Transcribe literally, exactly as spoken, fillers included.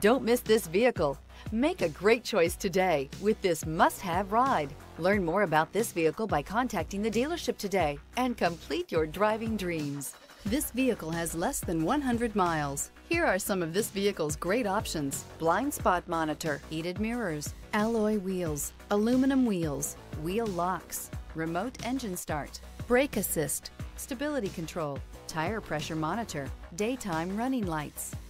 Don't miss this vehicle. Make a great choice today with this must-have ride. Learn more about this vehicle by contacting the dealership today and complete your driving dreams. This vehicle has less than one hundred miles. Here are some of this vehicle's great options: blind spot monitor, heated mirrors, alloy wheels, aluminum wheels, wheel locks, remote engine start, brake assist, stability control, tire pressure monitor, daytime running lights.